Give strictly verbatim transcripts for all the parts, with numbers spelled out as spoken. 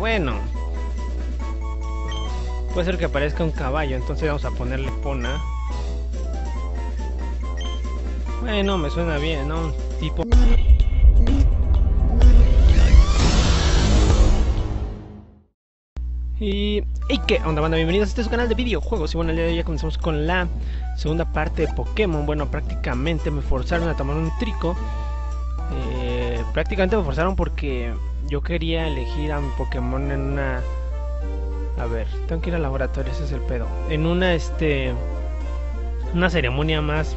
bueno. Puede ser que aparezca un caballo, entonces vamos a ponerle Pona. Bueno, me suena bien, ¿no? Un tipo... Y... ¿Y qué onda, banda? Bienvenidos a este su canal de videojuegos. Y bueno, el día de hoy ya comenzamos con la segunda parte de Pokémon. Bueno, prácticamente me forzaron a tomar un trico. Eh, prácticamente me forzaron porque yo quería elegir a mi Pokémon en una... A ver, tengo que ir al laboratorio, ese es el pedo. En una, este... Una ceremonia más...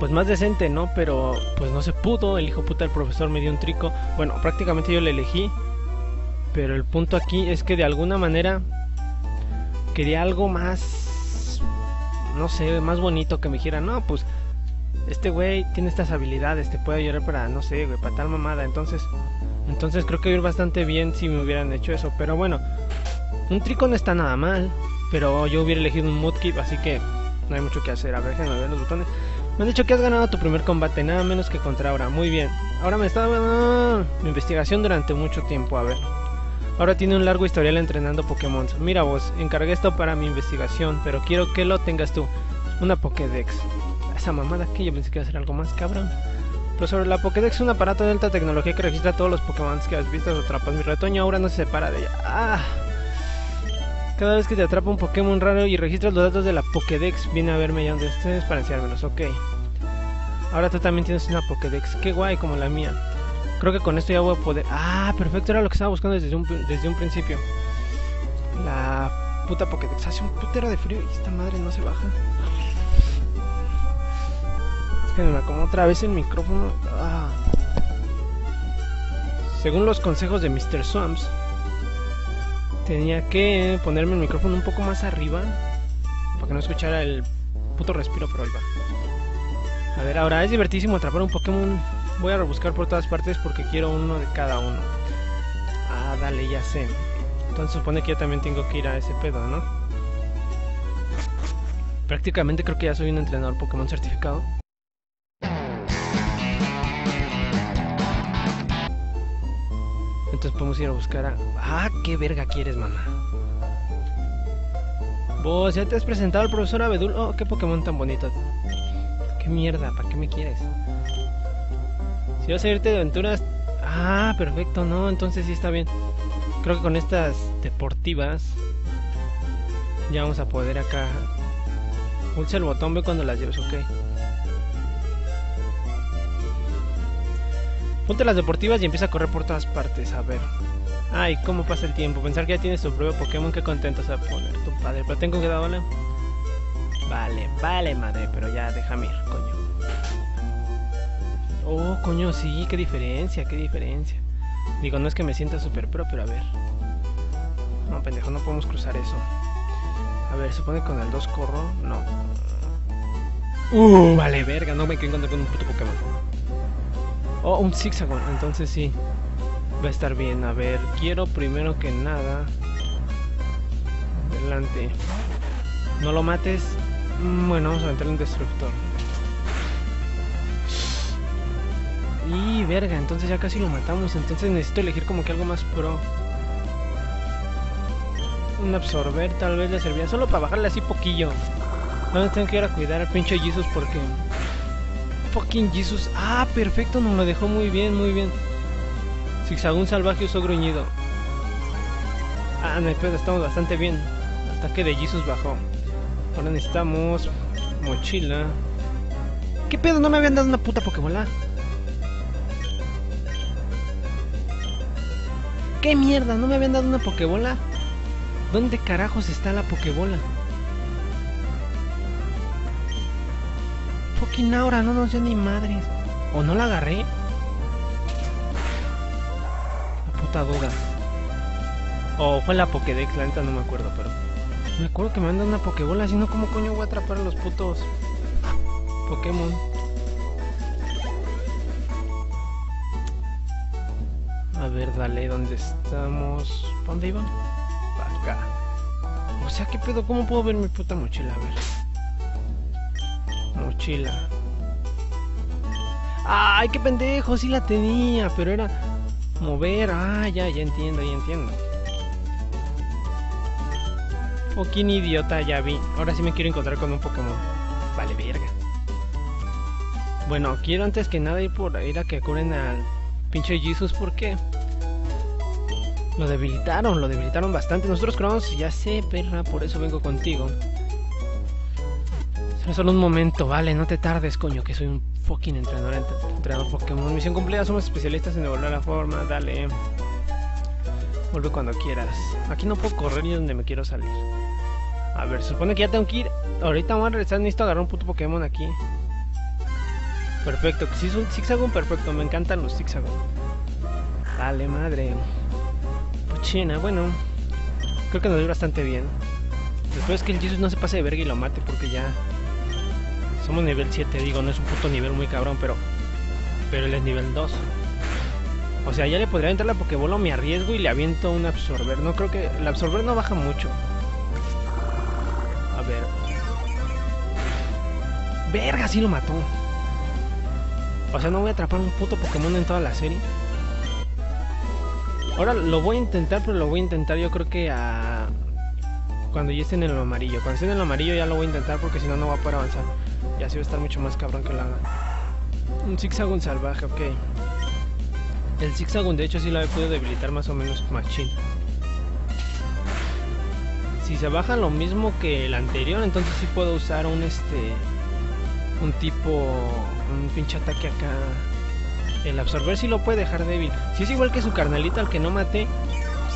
Pues más decente, ¿no? Pero pues no se pudo, el hijo puta del profesor me dio un trico. Bueno, prácticamente yo le elegí. Pero el punto aquí es que de alguna manera quería algo más, no sé, más bonito, que me dijera, no, pues este güey tiene estas habilidades, te puede ayudar para, no sé, güey, para tal mamada. Entonces, entonces creo que iba bastante bien si me hubieran hecho eso. Pero bueno, un trico no está nada mal, pero yo hubiera elegido un Mudkip, así que no hay mucho que hacer. A ver, déjenme ver los botones. Me han dicho que has ganado tu primer combate, nada menos que contra Aura. Muy bien, ahora me está dando mi investigación durante mucho tiempo, a ver. Ahora tiene un largo historial entrenando Pokémon. Mira vos, encargué esto para mi investigación, pero quiero que lo tengas tú. Una Pokédex. Esa mamada que yo pensé que iba a ser algo más cabrón. Pero sobre la Pokédex, es un aparato de alta tecnología que registra todos los Pokémon que has visto o atrapas. Mi retoño ahora no se separa de ella. ¡Ah! Cada vez que te atrapa un Pokémon raro y registras los datos de la Pokédex, viene a verme ya donde estés para enseñármelos. Ok. Ahora tú también tienes una Pokédex. Qué guay, como la mía. Creo que con esto ya voy a poder... Ah, perfecto, era lo que estaba buscando desde un, desde un principio. La puta Pokédex. Hace un putero de frío y esta madre no se baja. Es que me acomodo otra vez el micrófono. Ah. Según los consejos de mister Swamps, tenía que ponerme el micrófono un poco más arriba para que no escuchara el puto respiro, pero ahí va. A ver, ahora es divertísimo atrapar un Pokémon... Voy a rebuscar por todas partes porque quiero uno de cada uno. Ah, dale, ya sé. Entonces supone que yo también tengo que ir a ese pedo, ¿no? Prácticamente creo que ya soy un entrenador Pokémon certificado. Entonces podemos ir a buscar a... Ah, qué verga quieres, mamá. Vos ya te has presentado al profesor Abedul. Oh, qué Pokémon tan bonito. Qué mierda, ¿para qué me quieres? Si vas a irte de aventuras... Ah, perfecto, no, entonces sí está bien. Creo que con estas deportivas ya vamos a poder acá. Pulsa el botón B cuando las lleves, ok. Ponte las deportivas y empieza a correr por todas partes, a ver. Ay, cómo pasa el tiempo. Pensar que ya tienes tu propio Pokémon, qué contento se va a poner tu padre. Pero tengo que dar bola. Vale, vale, madre, pero ya déjame ir, coño. Oh, coño, sí, qué diferencia, qué diferencia. Digo, no es que me sienta súper pro, pero a ver. No, pendejo, no podemos cruzar eso. A ver, ¿se pone con el dos corro? No. Uh, vale, verga, no me quiero encontrar con un puto Pokémon. Oh, un Zigzagoon, entonces sí. Va a estar bien, a ver, quiero primero que nada. Adelante. No lo mates. Bueno, vamos a meterle un destructor. Y verga, entonces ya casi lo matamos. Entonces necesito elegir como que algo más pro. Un absorber tal vez le servía solo para bajarle así poquillo. No, tengo que ir a cuidar al pinche Jesus porque... Fucking Jesus. Ah, perfecto, nos lo dejó muy bien, muy bien. Zigzagoon salvaje usó gruñido. Ah, no hay pedo, estamos bastante bien. El ataque de Jesus bajó. Ahora necesitamos... Mochila. ¿Qué pedo? No me habían dado una puta Pokébola. ¡Qué mierda! ¿No me habían dado una Pokébola? ¿Dónde carajos está la Pokébola? Fucking Aura, no nos dio ni madres. ¿O no la agarré? La puta duda. O fue la Pokédex, la neta no me acuerdo, pero... Me acuerdo que me han dado una Pokébola, si no, ¿cómo coño voy a atrapar a los putos Pokémon? A ver, dale, ¿dónde estamos? ¿Para dónde iba? Para acá. O sea, ¿qué pedo? ¿Cómo puedo ver mi puta mochila? A ver. Mochila. ¡Ay, qué pendejo! Sí la tenía, pero era... Mover, ah, ya, ya entiendo, ya entiendo. Oh, qué idiota, ya vi. Ahora sí me quiero encontrar con un Pokémon. Vale, verga. Bueno, quiero antes que nada ir por ir a que curen al pinche Jesus, porque lo debilitaron, lo debilitaron bastante. Nosotros curamos, ya sé, perra, por eso vengo contigo. Solo un momento, vale, no te tardes, coño, que soy un fucking entrenador, entrenador Pokémon. Misión cumplida, somos especialistas en devolver la forma, dale. Vuelve cuando quieras. Aquí no puedo correr ni donde me quiero salir. A ver, se supone que ya tengo que ir. Ahorita vamos a regresar, necesito agarrar un puto Pokémon aquí. Perfecto, si es un Zigzagoon, perfecto, me encantan los Zigzagoon. Dale, madre. Puchina, bueno. Creo que nos dio bastante bien. Después que el Jesus no se pase de verga y lo mate, porque ya... somos nivel siete, digo, no es un puto nivel muy cabrón, pero... pero él es nivel dos. O sea, ya le podría entrar la Pokébola, me arriesgo y le aviento un Absorber. No creo que... el Absorber no baja mucho. A ver... ¡verga! Sí lo mató. O sea, no voy a atrapar un puto Pokémon en toda la serie. Ahora lo voy a intentar, pero lo voy a intentar yo creo que a... cuando ya estén en lo amarillo. Cuando estén en lo amarillo ya lo voy a intentar, porque si no, no va a poder avanzar. Y así va a estar mucho más cabrón que lo haga. Un Zigzagoon salvaje, ok. El Zigzagoon de hecho sí lo he podido debilitar más o menos machín. Si se baja lo mismo que el anterior, entonces sí puedo usar un este... un tipo... un pinche ataque acá. El Absorber sí lo puede dejar débil. Si es igual que su carnalito al que no maté,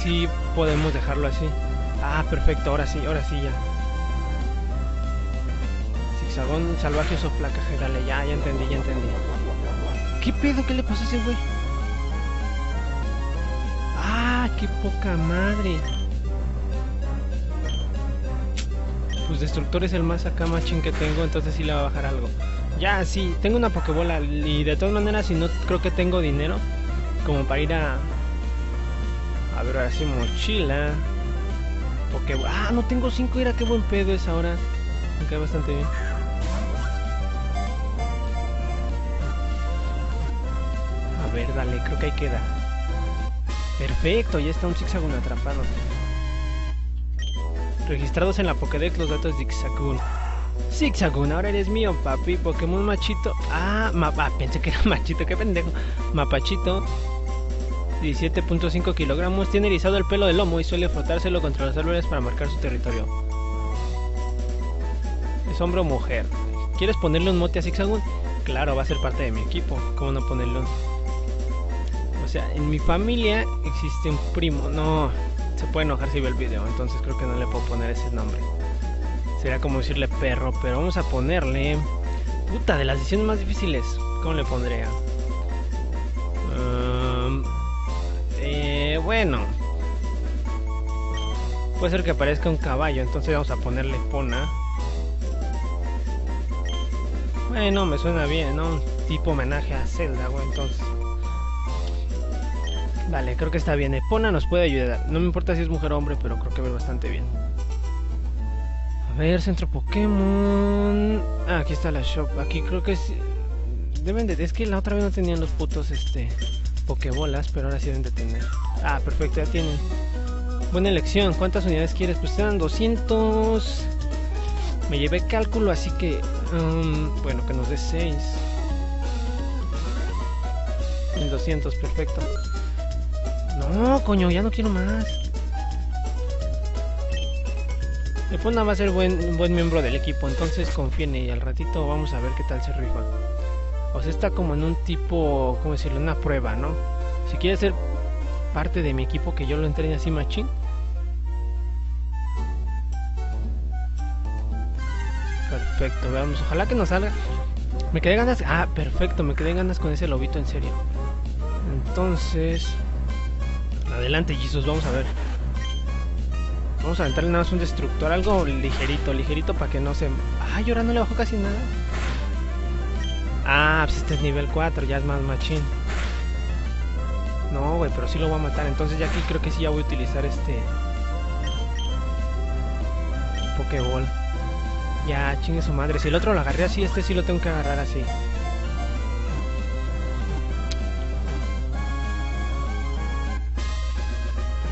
sí podemos dejarlo así. Ah, perfecto, ahora sí, ahora sí ya. Zigzagoon salvaje soplacaje, dale, ya, ya entendí, ya entendí. ¿Qué pedo? ¿Qué le pasó a ese güey? Ah, qué poca madre. Pues Destructor es el más acá machín que tengo, entonces sí le va a bajar algo. Ya, sí, tengo una Pokébola y de todas maneras, si no, creo que tengo dinero como para ir a... a ver, ahora sí, mochila. Porque, ah, no tengo cinco, era qué buen pedo es ahora. Me cae bastante bien. A ver, dale, creo que ahí queda. Perfecto, ya está un Zigzagoon atrapado. Registrados en la Pokédex los datos de Zigzagoon. Zigzagoon, ahora eres mío, papi. Pokémon machito. Ah, mapa, ah, pensé que era machito, qué pendejo. Mapachito. diecisiete punto cinco kilogramos, tiene erizado el pelo del lomo y suele frotárselo contra los árboles para marcar su territorio. Es hombre o mujer. ¿Quieres ponerle un mote a Zigzagoon? Claro, va a ser parte de mi equipo. ¿Cómo no ponerle un? O sea, en mi familia existe un primo. No, se puede enojar si ve el video, entonces creo que no le puedo poner ese nombre. Sería como decirle perro, pero vamos a ponerle... puta, de las decisiones más difíciles. ¿Cómo le pondría? Um... Eh, bueno, puede ser que aparezca un caballo, entonces vamos a ponerle Pona. Bueno, me suena bien, ¿no? Un tipo homenaje a Zelda, bueno, entonces. Vale, creo que está bien. Epona nos puede ayudar. No me importa si es mujer o hombre, pero creo que ve bastante bien. A ver, centro Pokémon. Ah, aquí está la shop. Aquí creo que es... deben de... es que la otra vez no tenían los putos, este... Pokébolas, pero ahora sí deben de tener. Ah, perfecto, ya tienen. Buena elección, ¿cuántas unidades quieres? Pues eran doscientos. Me llevé cálculo, así que um, bueno, que nos dé seis. Mil doscientos, perfecto. No, coño, ya no quiero más. Epona va a ser buen, un buen miembro del equipo, entonces confíen en ella. Al ratito vamos a ver qué tal se rifa. O sea, está como en un tipo, ¿cómo decirlo? Una prueba, ¿no? Si quieres ser parte de mi equipo, que yo lo entrene así machín. Perfecto, veamos, ojalá que nos salga. Me quedé ganas, ah, perfecto, me quedé ganas con ese lobito, en serio. Entonces, adelante, Jesus, vamos a ver. Vamos a aventarle nada más un destructor, algo ligerito, ligerito para que no se... ay, ahora no le bajó casi nada. Ah, pues este es nivel cuatro, ya es más machín. No, güey, pero sí lo voy a matar. Entonces ya aquí creo que sí ya voy a utilizar este... Pokéball. Ya, chingue su madre. Si el otro lo agarré así, este sí lo tengo que agarrar así.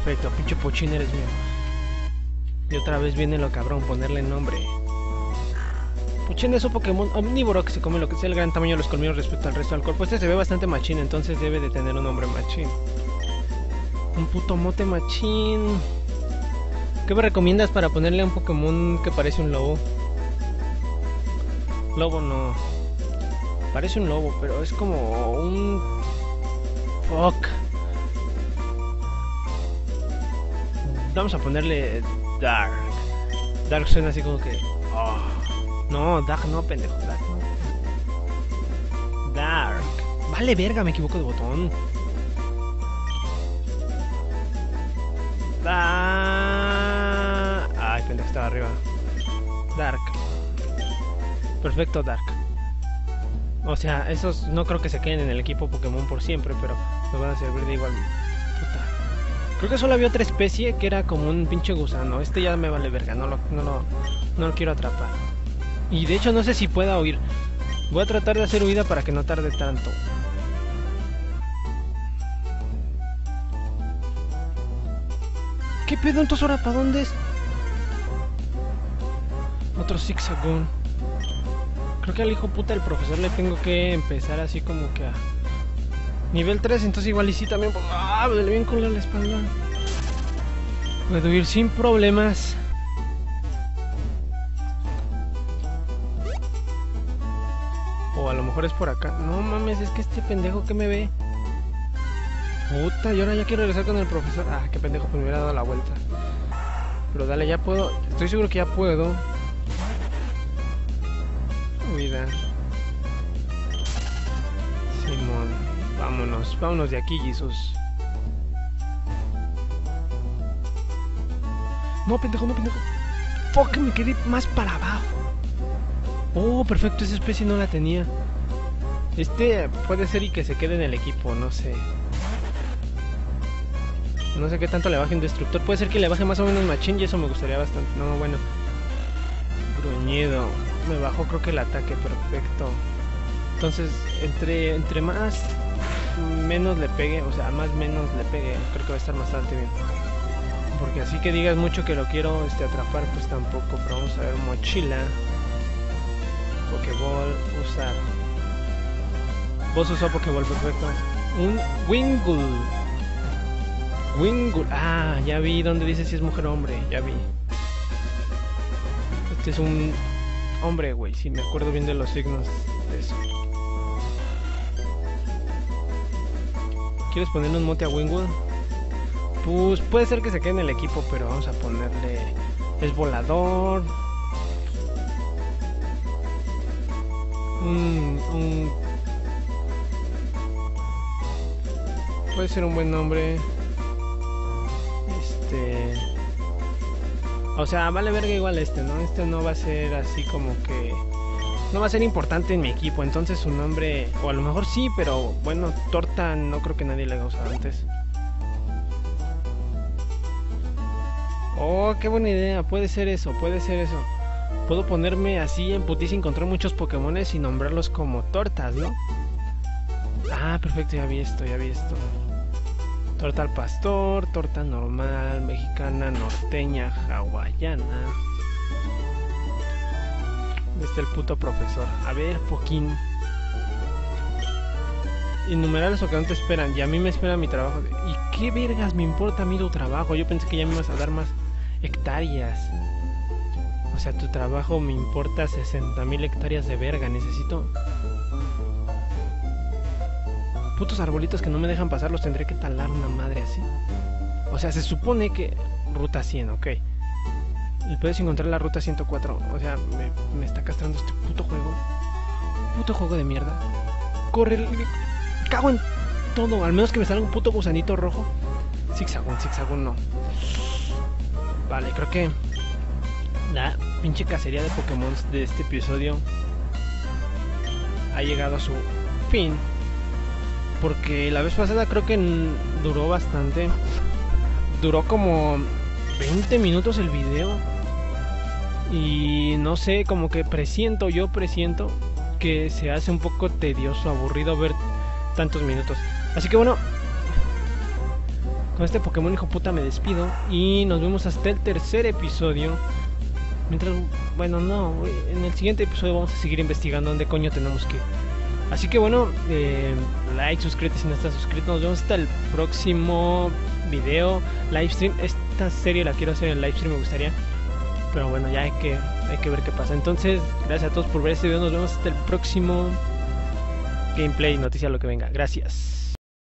Perfecto, pinche Puchín, eres mío. Y otra vez viene lo cabrón, ponerle nombre. Puchín es un Pokémon omnívoro que se come lo que sea el gran tamaño de los colmillos respecto al resto del cuerpo. Este se ve bastante machín, entonces debe de tener un nombre machín. Un puto mote machín. ¿Qué me recomiendas para ponerle a un Pokémon que parece un lobo? Lobo no. Parece un lobo, pero es como un... Fuck. Vamos a ponerle Dark. Dark suena así como que... Oh. No, Dark no, pendejo. Dark no. Dark. Vale, verga, me equivoco de botón. Da... Ay, pendejo, estaba arriba. Dark. Perfecto, Dark. O sea, esos no creo que se queden en el equipo Pokémon por siempre, pero nos van a servir de igual. Puta. Creo que solo había otra especie que era como un pinche gusano. Este ya me vale verga, no lo, no lo, no lo quiero atrapar. Y de hecho no sé si pueda huir. Voy a tratar de hacer huida para que no tarde tanto. ¿Qué pedo entonces ahora? ¿Para dónde es? Otro zigzagón. Creo que al hijo puta del profesor le tengo que empezar así como que a... Nivel tres, entonces igual y sí también... ¡Ah! Me le voy a encolar la espalda. Puedo ir sin problemas. O a lo mejor es por acá. No mames, es que este pendejo que me ve... Puta, y ahora ya quiero regresar con el profesor. Ah, qué pendejo, pues me hubiera dado la vuelta. Pero dale, ya puedo. Estoy seguro que ya puedo. Cuida. Simón. Vámonos, vámonos de aquí, Jesús. No, pendejo, no, pendejo. Fuck, me quedé más para abajo. Oh, perfecto, esa especie no la tenía. Este puede ser y que se quede en el equipo, no sé. No sé qué tanto le baje un destructor. Puede ser que le baje más o menos machín y eso me gustaría bastante. No, bueno. Gruñido. Me bajó creo que el ataque, perfecto. Entonces, entre, entre más menos le pegue, o sea, más menos le pegue, creo que va a estar bastante bien. Porque así que digas mucho que lo quiero este, atrapar, pues tampoco. Pero vamos a ver, mochila. Pokéball, usar. Vos usó Pokéball, perfecto. Un Wingull. Wingull, ah, ya vi donde dice si es mujer o hombre, ya vi. Este es un hombre, güey, si me acuerdo bien de los signos de eso. ¿Quieres ponerle un mote a Wingull? Pues puede ser que se quede en el equipo, pero vamos a ponerle... Es volador. Un... un... Puede ser un buen nombre. Este... O sea, vale verga igual este, ¿no? Este no va a ser así como que... No va a ser importante en mi equipo, entonces su nombre... O a lo mejor sí, pero bueno, torta no creo que nadie le haya usado antes. Oh, qué buena idea, puede ser eso, puede ser eso. Puedo ponerme así en putis y encontrar muchos Pokémones y nombrarlos como tortas, ¿no? Ah, perfecto, ya vi esto, ya vi esto. Torta al pastor, torta normal, mexicana, norteña, hawaiana. ¿Dónde está el puto profesor? A ver, Poquín. Innumerables o que no te esperan, y a mí me espera mi trabajo. ¿Y qué vergas me importa a mí tu trabajo? Yo pensé que ya me ibas a dar más hectáreas. O sea, tu trabajo me importa sesenta mil hectáreas de verga, necesito... Putos arbolitos que no me dejan pasar, los tendré que talar una madre así. O sea, se supone que... Ruta cien, ok. Y puedes encontrar la ruta ciento cuatro. O sea, me, me está castrando este puto juego. Puto juego de mierda. Corre, me cago en todo. Al menos que me salga un puto gusanito rojo. Zigzagón, zigzagón no. Vale, creo que... La pinche cacería de Pokémon de este episodio ha llegado a su fin. Porque la vez pasada creo que duró bastante. Duró como veinte minutos el video. Y no sé, como que presiento, yo presiento que se hace un poco tedioso, aburrido ver tantos minutos. Así que bueno, con este Pokémon hijo puta me despido y nos vemos hasta el tercer episodio. Mientras, bueno, no, en el siguiente episodio vamos a seguir investigando dónde coño tenemos que ir. Así que bueno, eh, like, suscríbete si no estás suscrito. Nos vemos hasta el próximo video, livestream. Esta serie la quiero hacer en livestream, me gustaría. Pero bueno, ya hay que, hay que ver qué pasa. Entonces, gracias a todos por ver este video. Nos vemos hasta el próximo gameplay, noticia, lo que venga. Gracias.